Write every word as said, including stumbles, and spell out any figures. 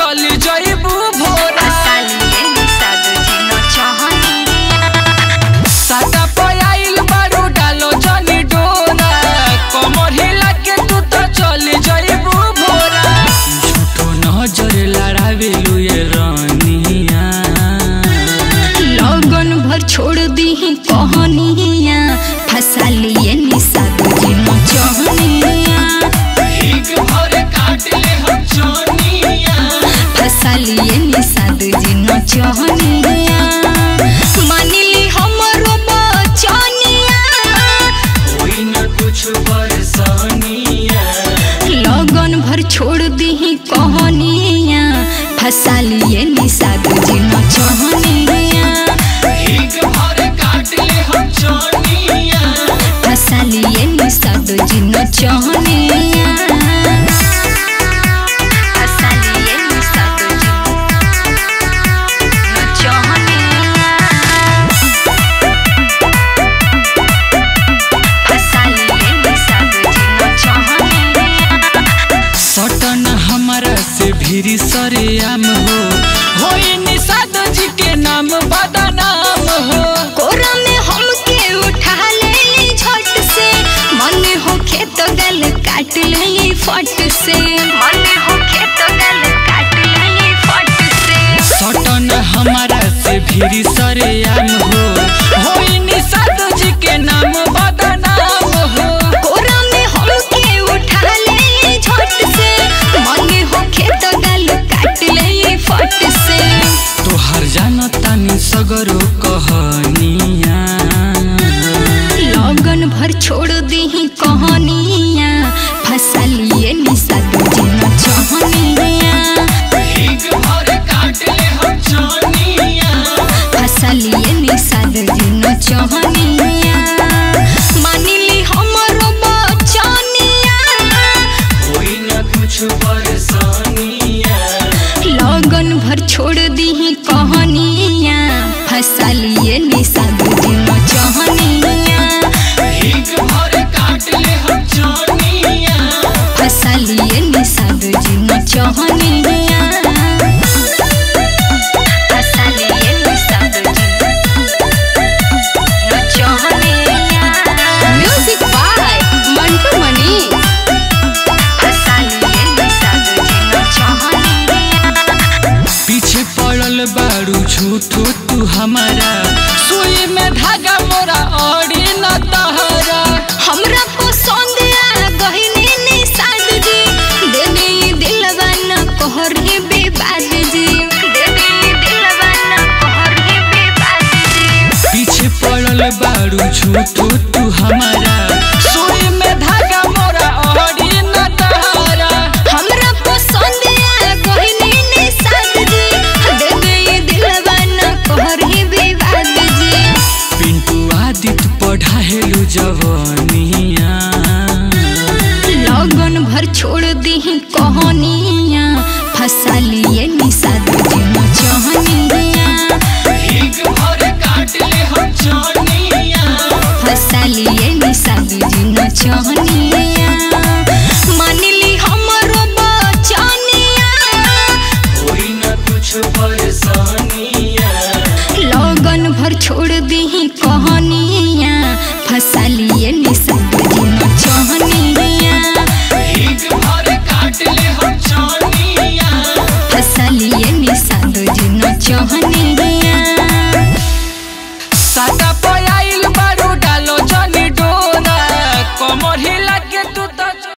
चल जइबू भोरा सादा पयाइल बारू डालो जनी डोरा कमर हिला के तू तो चल जइबू भोरा झूठो नजर लड़ावेलू ये रानिया लगन भर छोड़ दीही कहनिया फंसा लिए निशा तुझे मचहनिया एक भर काट ले हम चोनिया फंसा लिए निशा तुझे मचहनिया मानी ली हमरो बचनिया कोई न कुछ बरसानिया लगन भर छोड़ दीही कहनिया फंसा लिए निशा तुझे मचहनिया एक भर काट ले हम चोनिया फंसा लिए निशा तुझे मचहनिया भिरी सरे आम हो हो निषाद जी के नाम बदनाम हो कोरा में हमके उठा ले झट से मन हो खेत गल काट ले फट से मन हो खेत गल काट ले फट से सटन हमारा से भिरी सरे आम हो हो निषाद जी के नाम बदनाम हो कोरा में हमके उठा ले झट से मन हो खेत तोहर जाना तानी सगरो कहनिया लगन भर छोड़ दीही कहनिया फंसा लिए निशा तुझे मचहनिया एक भर काट ले हम चोनिया फंसा लिए निशा तुझे मचहनिया मानी ली हमरो बचनिया कोई न कुछ परेशानिया लगन भर छोड़ दीही कहनिया फंसा लिए निशा तुझे मचहनिया एक भर काट ले हम चोनिया फंसा लिए निशा तुझे मचहनिया बारू झूठो तू हमारा सुई में धागा मोरा औरी न तहरा हमरा पसंद आ गहिने निशाद जी दे दे दिलवा न कहरे बेबाद जी दे दे दिलवा न कहरे बेबाद जी पीछे पड़ल बारू झूठो तू हमारा सुई में धागा मोरा औरी न तहरा हमरा पसंद आ गहिने निशाद जी पढ़ाहेलू जवानिया लगन भर छोड़ दीही कहनिया फंसा लिए निशा तुझे मचहनिया एक भर काट ले हम चोनिया फंसा लिए निशा तुझे मचहनिया।